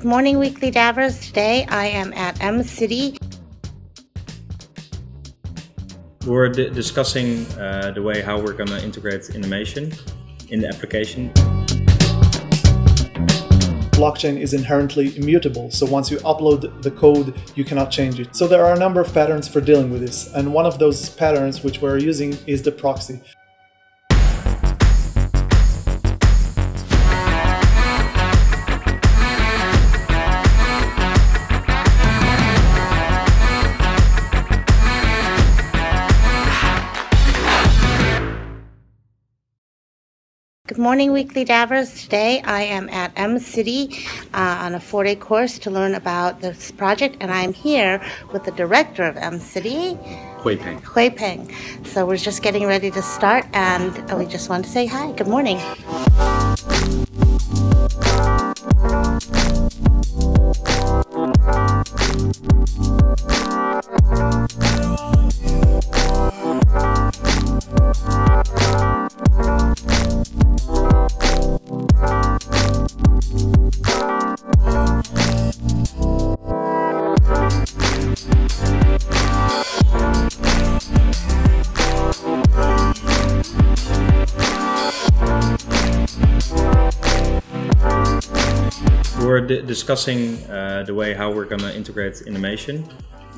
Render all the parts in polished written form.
Good morning, Weekly Davers. Today I am at M City. We're discussing the way how we're going to integrate animation in the application. Blockchain is inherently immutable, so once you upload the code, you cannot change it. So there are a number of patterns for dealing with this, and one of those patterns which we're using is the proxy. Good morning, Weekly Davers. Today I am at M City on a 4-day course to learn about this project, and I'm here with the director of M City, Hui Peng. Hui Peng. So we're just getting ready to start, and we just wanted to say hi. Good morning. We're discussing the way how we're going to integrate animation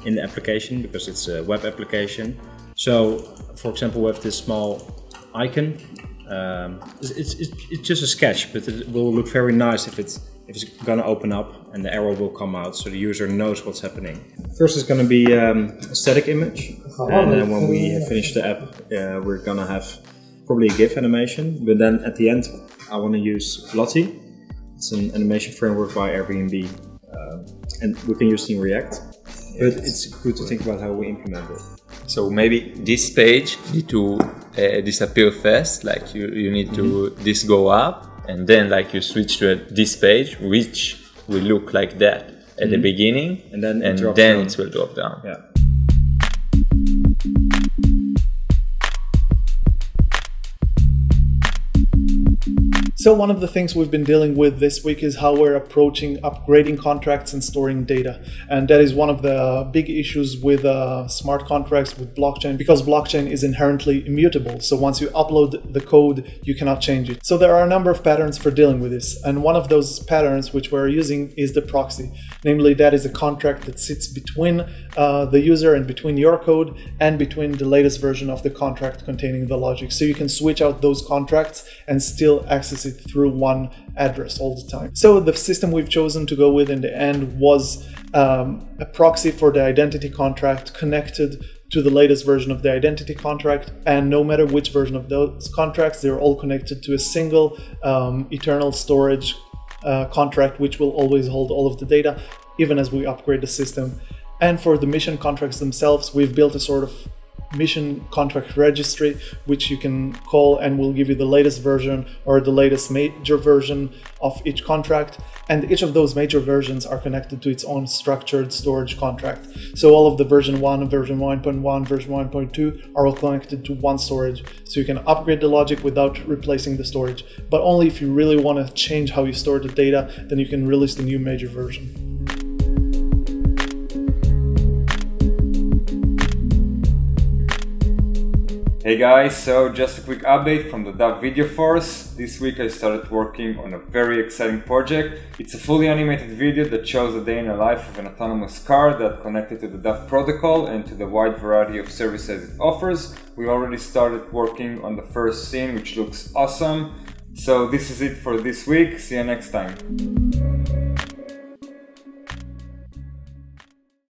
in the application, because it's a web application. So, for example, we have this small icon. It's just a sketch, but it will look very nice if it's going to open up and the arrow will come out, so the user knows what's happening. First, it's going to be a static image, and then when we finish the app, we're going to have probably a GIF animation. But then at the end, I want to use Lottie. It's an animation framework by Airbnb, and we can use it in React, but it's good to think about how we implement it. So maybe this stage need to disappear first, like you need to this go up, and then like you switch to this page, which will look like that at the beginning, and then it will drop down. Yeah. So one of the things we've been dealing with this week is how we're approaching upgrading contracts and storing data. And that is one of the big issues with smart contracts with blockchain, because blockchain is inherently immutable. So once you upload the code, you cannot change it. So there are a number of patterns for dealing with this. And one of those patterns which we're using is the proxy. Namely, that is a contract that sits between the user and between your code and between the latest version of the contract containing the logic. So you can switch out those contracts and still access it through one address all the time. So the system we've chosen to go with in the end was a proxy for the identity contract connected to the latest version of the identity contract, and no matter which version of those contracts, they're all connected to a single eternal storage contract, which will always hold all of the data, even as we upgrade the system. And for the mission contracts themselves, we've built a sort of mission contract registry, which you can call and will give you the latest version or the latest major version of each contract, and each of those major versions are connected to its own structured storage contract. So all of the version 1, version 1.1, version 1.2 are all connected to one storage, so you can upgrade the logic without replacing the storage, but only if you really want to change how you store the data, then you can release the new major version. Hey guys, so just a quick update from the Dub Video Force. This week I started working on a very exciting project. It's a fully animated video that shows the day in the life of an autonomous car that connected to the Dub protocol and to the wide variety of services it offers. We already started working on the first scene, which looks awesome. So this is it for this week. See you next time.